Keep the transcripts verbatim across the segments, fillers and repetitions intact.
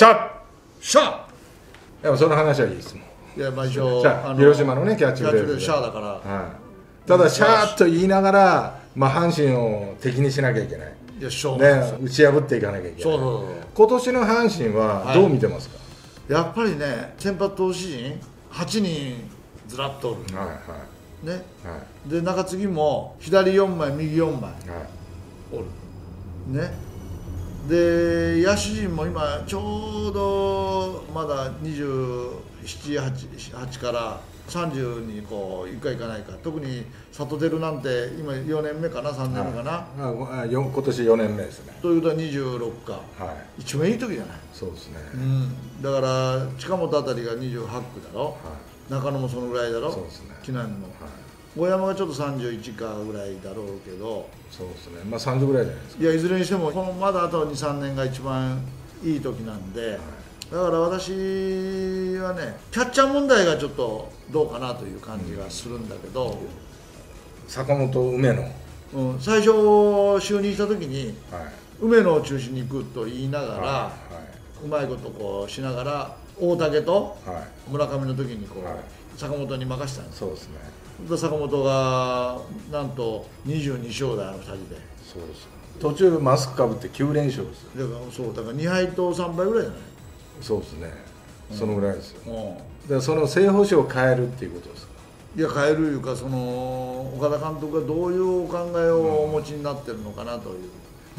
シャッシャッでもその話はいいですもん。いや、まあ一応広島のねキャッチフレーズでシャーだから、はい、ただシャーと言いながら、まあ、阪神を敵にしなきゃいけない、いや、そうですよ。打ち破っていかなきゃいけない。今年の阪神はどう見てますか？はい、やっぱりね、先発投手陣はちにんずらっとおる、はいはいねはい、で中継ぎも左よんまい右よんまいおる、はい、ね。で野手陣も今ちょうどまだにじゅうなな、はちからさんじゅうにこういくかいかないか、特に里出なんて今よねんめかなさんねんめかな、はい、あ今年よねんめですね。ということはにじゅうろくか、はい、一番いい時じゃない。そうですね、うん、だから近本あたりがにじゅうはち区だろ、はい、中野もそのぐらいだろ、そうですね、木南も、はい大山がちょっとさんじゅういちかぐらいだろうけど、そうですね、まあさんじゅうぐらいじゃないですか。いや、いずれにしてもこのまだあとに、さんねんが一番いい時なんで、はい、だから私はねキャッチャー問題がちょっとどうかなという感じがするんだけど、うん、坂本梅野、うん、最初就任した時に、はい、梅野を中心に行くと言いながら、はいはい、うまいことこうしながら大竹と村上の時にこう、はい、坂本に任せたんです。そうですね、坂本がなんとにじゅうに勝だ、あのふたりで。そうです、途中マスクかぶってきゅう連勝です。だからそうだからにはいとさんばいぐらいじゃない。そうですね、うん、そのぐらいですよ、うん、だからその正捕手を変えるっていうことですか？いや、変えるいうか、その岡田監督がどういうお考えをお持ちになってるのかなという、うん、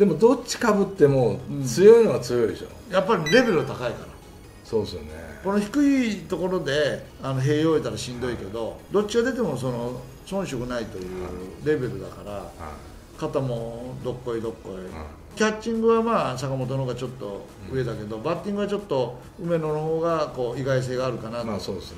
でもどっちかぶっても強いのは強いでしょ、うん、やっぱりレベルが高いから。そうですよね、この低いところであの併用いたらしんどいけど、はい、どっちが出てもその遜色ないというレベルだから、はい、肩もどっこいどっこい、はい、キャッチングはまあ坂本の方がちょっと上だけど、うん、バッティングはちょっと梅野の方がこう意外性があるかなと。まあそうですね、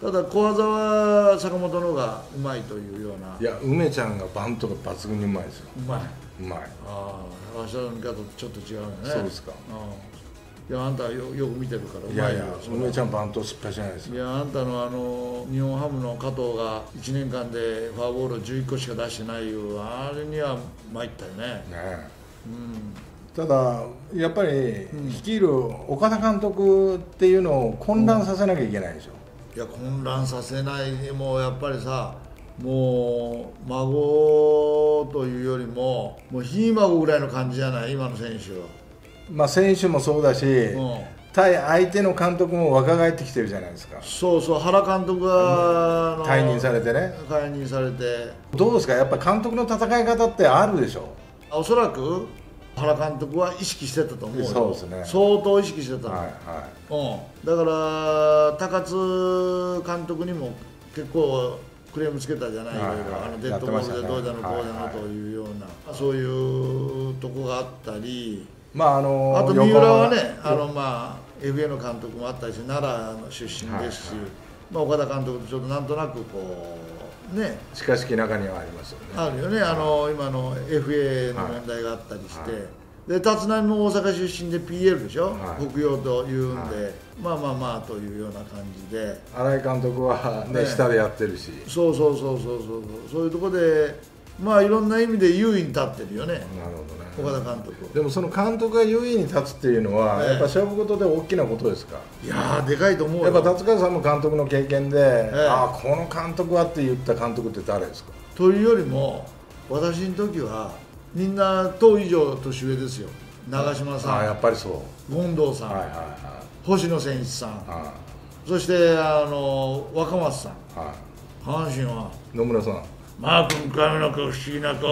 ただ小技は坂本の方がうまいというような。いや、梅ちゃんがバントが抜群にうまいですよ。うまいうまい。ああ、私の見方とちょっと違うよね。そうですか。うん、いや、あんた よ, よく見てるからうまいよ。いやいや、梅ちゃんバント失敗じゃないですか。いや、あんたのあの日本ハムの加藤がいちねんかんでフォアボールをじゅういっこしか出してないいう、あれには参ったよ ね, ね、うん、ただやっぱり率いる岡田監督っていうのを混乱させなきゃいけないでしょ、うん、いや、混乱させない。もうやっぱりさ、もう孫というよりももうひい孫ぐらいの感じじゃない、今の選手は。まあ選手もそうだし、うん、対相手の監督も若返ってきてるじゃないですか。そうそう、原監督が、うん、退任されてね、解任されて。どうですか、やっぱ監督の戦い方ってあるでしょ。おそらく原監督は意識してたと思うよ。そうですね、相当意識してた、はいはい、うん、だから高津監督にも結構クレームつけたじゃない、はいはい、あのデッドボールでどうだのこうだのというような、はいはい、そういうとこがあったり。まああのあと三浦はね、あのまあ エフエー の監督もあったりして、奈良の出身ですし、はいはい、まあ岡田監督とちょっとなんとなくこうね、近しき中にはありますよね。あるよね、あの今の エフエー の問題があったりして、はいはい、で立浪も大阪出身で ピーエル でしょ、はい、北洋というんで、はい、まあまあまあというような感じで。新井監督はね、ね、下でやってるし、そうそうそうそうそうそういうところで。まあいろんな意味で優位に立ってるよね。なるほどね、岡田監督。でもその監督が優位に立つっていうのは、ええ、やっぱ勝負事で大きなことですか。いやー、でかいと思うよ。やっぱ達川さんも監督の経験で、ええ、ああこの監督はって言った監督って誰ですか？というよりも私の時はみんな党以上年上ですよ。長嶋さん、ああやっぱりそう、権藤さん、はいはいはい、星野選手さん、はい、そしてあの若松さん、はい、阪神は野村さん、マー君、神の子、不思議な子、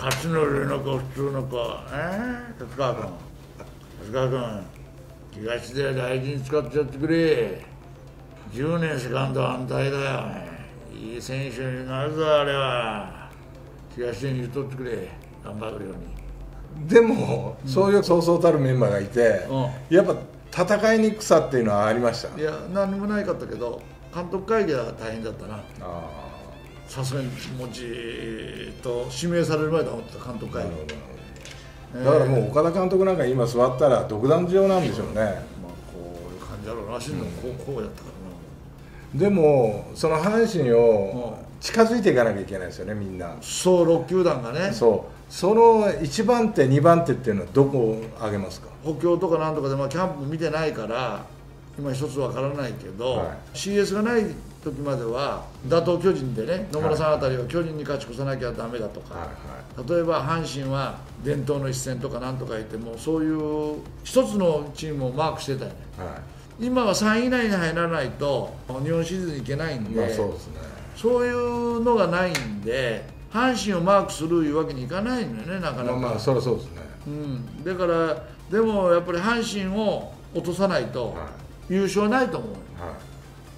勝則の子、普通の子、えー、達川君、達川君、東で大事に使っちゃってくれ、じゅうねんセカンド安泰だよ、いい選手になるぞ、あれは、東で言うとってくれ、頑張るように。でも、うん、そういうそうそうたるメンバーがいて、うん、やっぱ戦いにくさっていうのはありました？いや、何もないかったけど、監督会議は大変だったな。あ、さすがにもじーっと指名される前だと思ってた、監督会議。だからもう岡田監督なんか今座ったら独壇場なんでしょうね。まあこういう感じだろうらしいの、うん、こうやったからな。でもその阪神を近づいていかなきゃいけないですよね、みんな。そう、ろくきゅうだんがね。そう、そのいちばんて、にばんてっていうのはどこを挙げますか？補強とかなんとかで、まあ、キャンプ見てないから今一つわからないけど、はい、シーエス がない時までは打倒巨人でね、野村さんあたりは巨人に勝ち越さなきゃダメだとか、はいはい、例えば阪神は伝統の一戦とかなんとか言っても、そういう一つのチームをマークしてたよね。はい、今はさんい以内に入らないと日本シリーズに行けないんで、まあそうですね、そういうのがないんで阪神をマークするいうわけにいかないのよね、なかなか。まあそりゃそうですね、うん、だからでもやっぱり阪神を落とさないと優勝ないと思うよ。はいはい、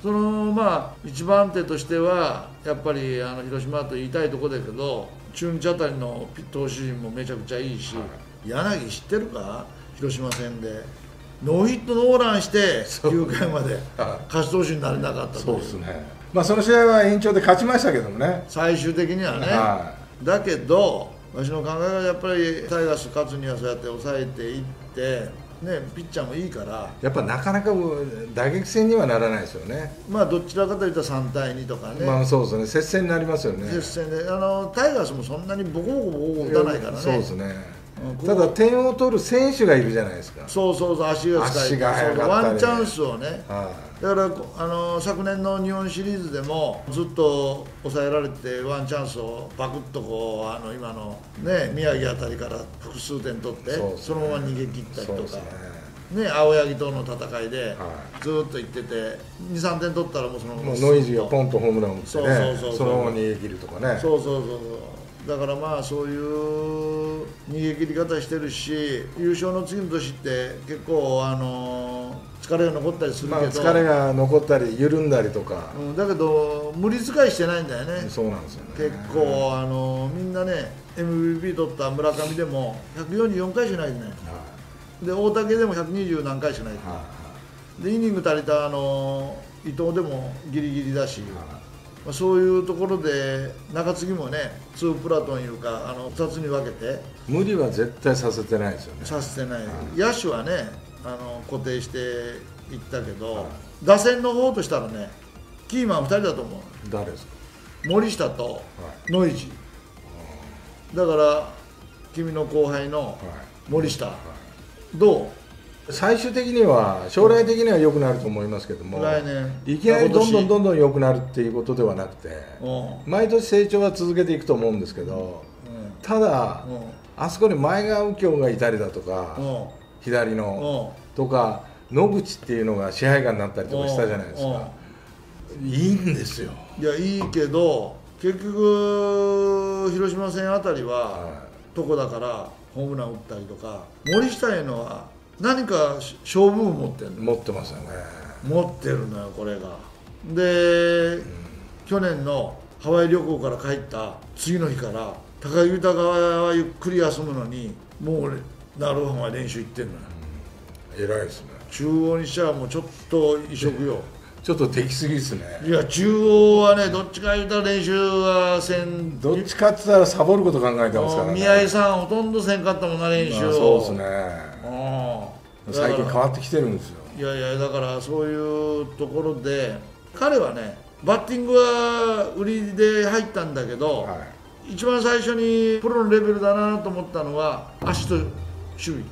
そのまあいちばんてとしてはやっぱりあの広島と言いたいとこだけど、中日あたりの投手陣もめちゃくちゃいいし、はい、柳知ってるか、広島戦でノーヒットノーランしてきゅうかいまで勝ち投手になれなかったという。そうですね、まあその試合は延長で勝ちましたけどもね、最終的にはね、はい、だけど私の考えはやっぱりタイガース勝つにはそうやって抑えていって。ね、ピッチャーもいいからやっぱなかなか打撃戦にはならないですよね。まあどちらかというとさんたいにとかね、まあそうですね、接戦になりますよね。接戦であのタイガースもそんなにボコボコボコ打たないからね。そうですね、うん、ただ点を取る選手がいるじゃないですか。そうそうそう、足が使い、足が速かったり、ワンチャンスをね、はい、だからあの昨年の日本シリーズでもずっと抑えられてワンチャンスをバクッとこうあの今の、ね、宮城あたりから複数点取って、 そ, う、ね、そのまま逃げ切ったりとか、ねね、青柳との戦いでずっといってて、はい、にさんてん取ったらもうそのままノイジーがポンとホームランを打ってね、そのまま逃げ切るとかね。そうそうそうそう、だからまあそういう逃げ切り方してるし、優勝の次の年って結構あの疲れが残ったりするけど、まあ疲れが残ったり緩んだりとか、うん、だけど無理遣いしてないんだよね。そうなんですよね、結構あのみんなね エムブイピー 取った村上でもひゃくよんじゅうよんかいしないでね、はい、で大竹でもひゃくにじゅうなんかいしないで、はい、でイニング足りたあの伊藤でもギリギリだし、はい、そういうところで中継ぎもね、にプラトンいうかあのふたつに分けて無理は絶対させてないですよね。させてない、はい、野手はねあの固定していったけど、はい、打線の方としたらねキーマンふたりだと思う。誰ですか？森下とノイジー、はい、だから君の後輩の森下、はい、どう？最終的には将来的には良くなると思いますけども、来年いきなりどんどんどんどん良くなるっていうことではなくて、毎年成長は続けていくと思うんですけど、ただあそこに前川右京がいたりだとか、左のとか野口っていうのが支配下になったりとかしたじゃないですか。いいんですよ。いやいいけど結局広島戦あたりはとこだからホームラン打ったりとか、森下へのは何か勝負を持ってるの。持ってますよね。持ってるのよこれが。で、うん、去年のハワイ旅行から帰った次の日から高木豊はゆっくり休むのにもうナローハンは練習行ってるのよ、うん、偉いですね。中央にしちゃもうちょっと異色よ。ちょっとできすぎですね。いや中央はね、どっちか言うたら練習はせん、どっちかって言ったらサボること考えてますからね。宮井さんほとんどせんかったもんな練習を。そうですね、最近変わってきてるんですよ。いやいや、だからそういうところで彼はね、バッティングは売りで入ったんだけど、はい、一番最初にプロのレベルだなと思ったのは足と守備、うん、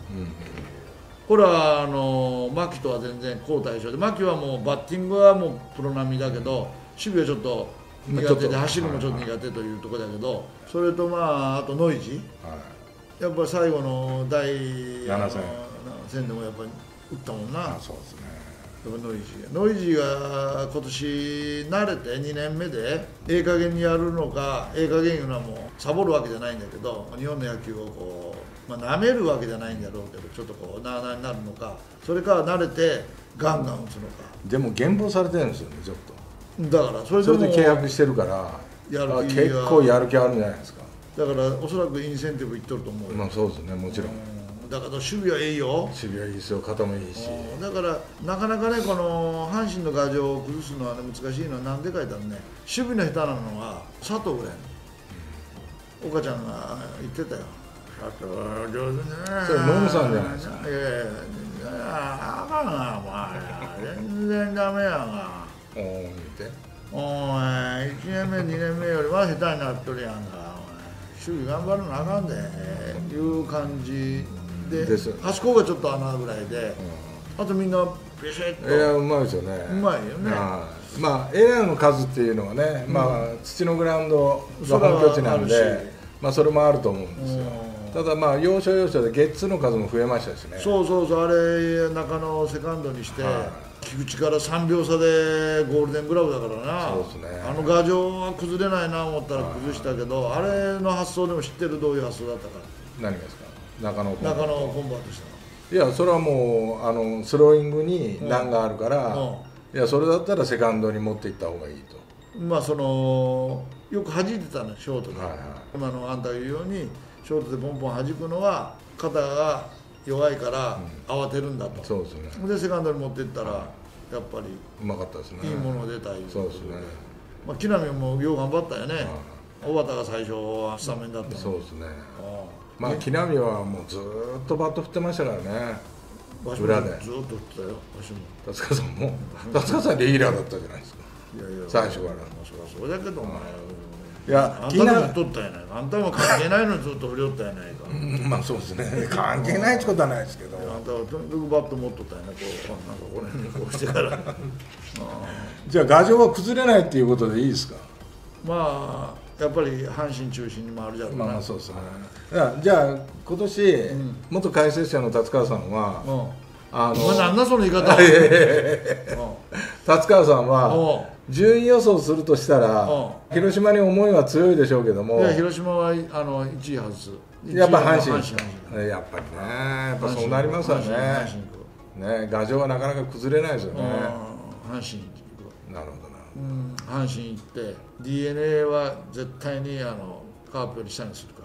これはあの牧とは全然好対照で、牧はもうバッティングはもうプロ並みだけど守備はちょっと苦手で、走るもちょっと苦手というところだけど、それとまああとノイジー、はい、やっぱ最後のだいななせん戦でもやっぱり打ったもんな。そうですね、やっぱノイジーノイジーが今年慣れてにねんめでええ加減にやるのか、ええ加減いうのはもうサボるわけじゃないんだけど、日本の野球をこう、まあ、舐めるわけじゃないんだろうけど、ちょっとこうなあなあになるのか、それから慣れてガンガン打つのか。でも減俸されてるんですよね、ちょっと。だからそれでもそれで契約してるから結構やる気あるんじゃないですか。だからおそらくインセンティブいっとると思う。まあそうですね、もちろん、うん、だから守備はいいよ。守備はいいですよ、肩もいいし。だからなかなかね、この阪神の牙城を崩すのは、ね、難しいのはなんでかいったらね、守備の下手なのは佐藤ぐらい、うん、岡ちゃんが言ってたよ。佐藤は上手ね。それノムさんじゃないですか。いやいや、あかんなお前全然ダメやが。おお見て。お前いちねんめにねんめよりは下手になっとるやんか、周囲頑張るのあかんでいう感じで、あそこがちょっと穴ぐらいで、あとみんなビシッと。いや、うまいですよね。うまいよね。まあエアの数っていうのはね、まあ土のグラウンドが本拠地なんで、まあそれもあると思うんですよ。ただまあ要所要所でゲッツーの数も増えましたしね。そうそうそう、あれ中野をセカンドにして、菊池からさんびょう差でゴールデングラブだからな。そうですね。あの牙城は崩れないな思ったら崩したけど、あれの発想でも知ってる、どういう発想だったか。何がですか。中野コンバートしたの。いや、それはもうあのスローイングに難があるから、うんうん、いやそれだったらセカンドに持っていった方がいいと。まあそのよく弾いてたのショートで、はいはい、今のあんたが言うようにショートでポンポン弾くのは肩が弱いから慌てるんだと、うん、そうですね。でセカンドに持っていったら、はい、やっぱりうまかったですね。いいもの出たい。そうですね。まあ木浪もよう頑張ったよね。小畑が最初はスタメンだったの。そうですね。まあ木浪はもうずっとバット振ってましたからね。裏でずっと振ってたよ。達川さんも達川さんレギュラーだったじゃないですか。最初から。そうだけどお前。いや、あんたも振っとったやないか。あんたも関係ないのにずっと振りよったやないか。まあそうですね。関係ないってことはないですけど。あんたはとにかくバット持っとったやないか。こうなんかこれにこうしてから。じゃあ牙城は崩れないっていうことでいいですか。まあ。やっぱり阪神中心にもあるじゃん。まあそうですね。じゃあ今年元解説者の達川さんは、あのなんだその言い方。達川さんは順位予想するとしたら広島に思いは強いでしょうけども、広島はあのいちい外す。やっぱ阪神。やっぱりね。やっぱそうなりますよね。ね、牙城はなかなか崩れないですよね。阪神。なるほど。うん、阪神行って ディーエヌエー は絶対にあのカープより下にするか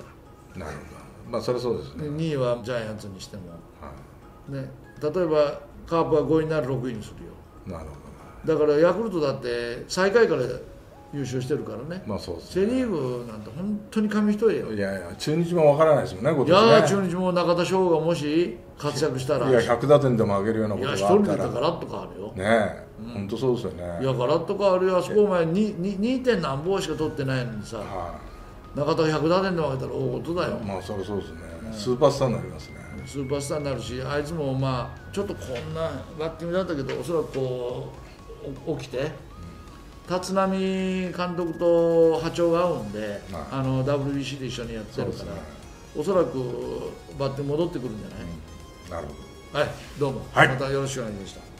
ら。なるほど。まあそれはそうですね。にいはジャイアンツにしても、はいね、例えばカープはごいになるろくいにするよ。なるほど。だからヤクルトだって最下位から優勝してるからね。まあそうですね。セ・リーグなんて本当に紙一重よ。いやいや、中日もわからないですよね、今年ね。いや、中日も中田翔がもし活躍したら、いやひゃくだてんでも上げるようなことがあったら、いやひとりでガラッと変わるよね。え、本当そうですよね。いやガラッと変わるよ。あそこお前 にてん何本しか取ってないのにさ、中田ひゃくだてんでも上げたら大事だよ。まあそれそうですね。スーパースターになりますね。スーパースターになるし、あいつもまあちょっとこんなバッティングだったけど、おそらくこう起きて立浪監督と波長が合うんで、はい、あの ダブリュービーシー で一緒にやってるから、ね、おそらくバッティング戻ってくるんじゃない、うん、なるほど。はい、どうも、はい、またよろしくお願いしました。